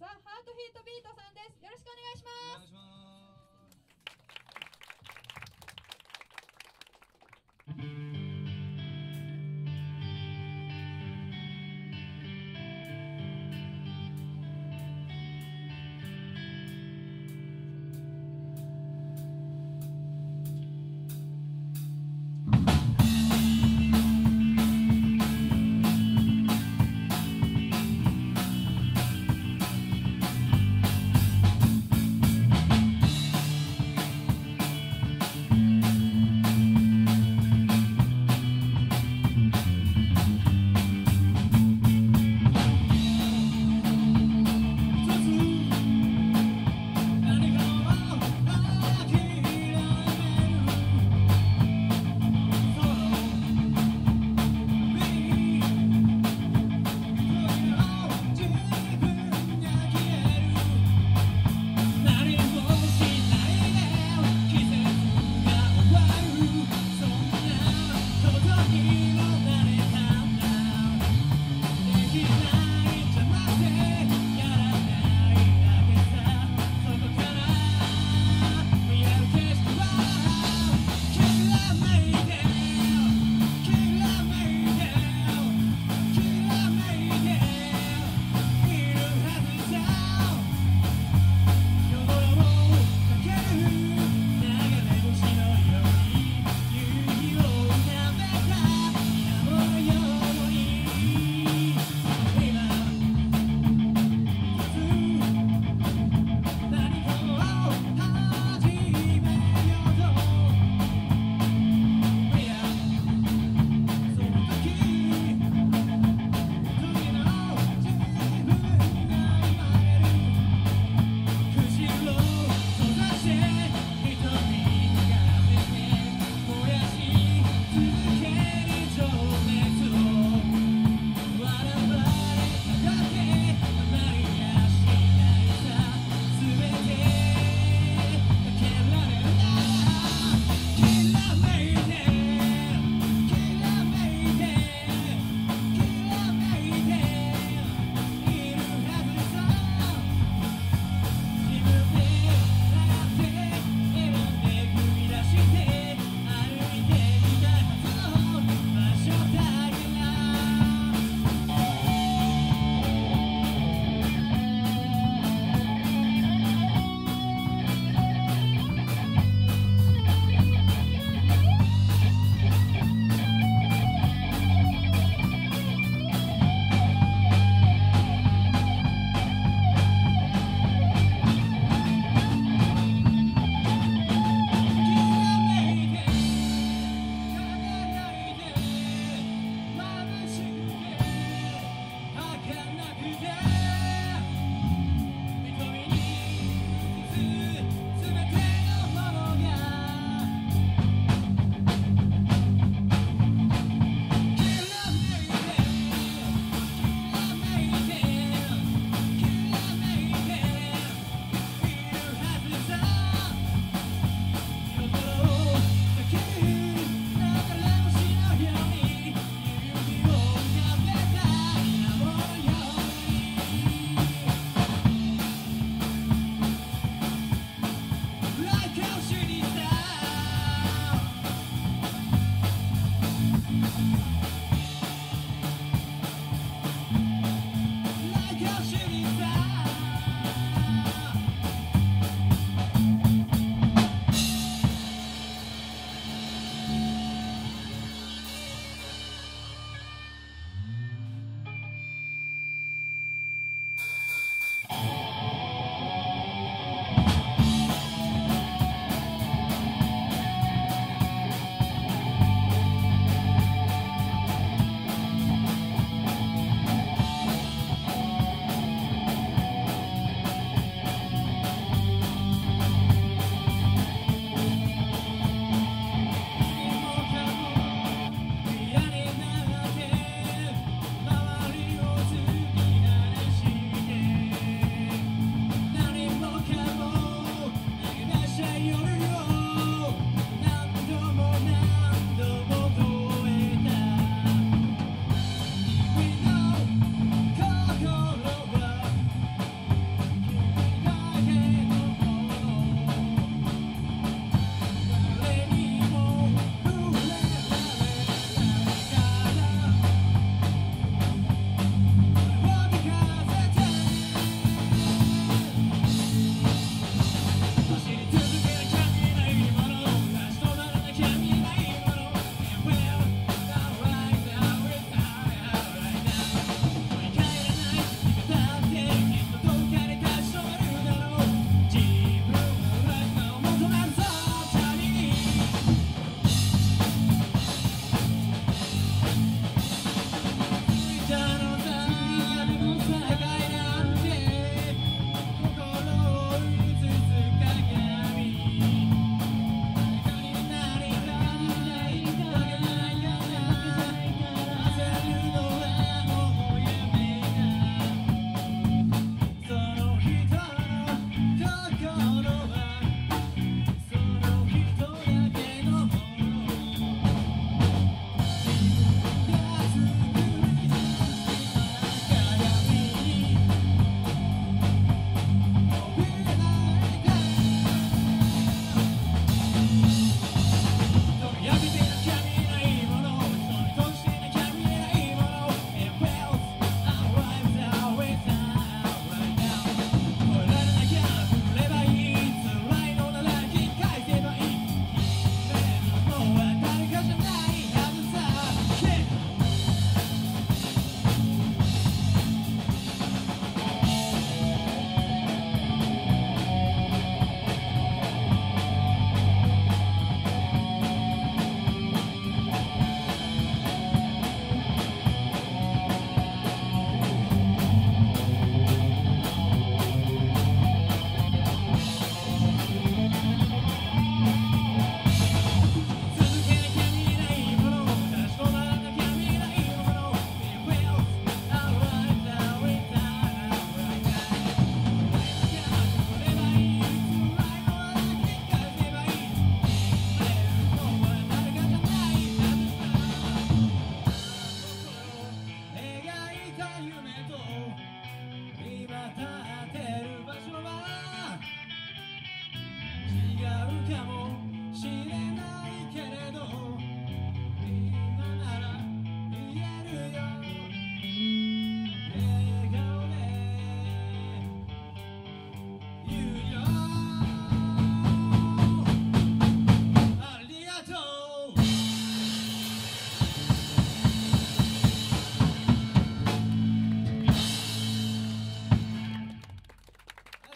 ザ・ハートヒートビートさんです。よろしくお願いします。お願いします。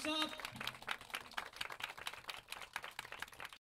した。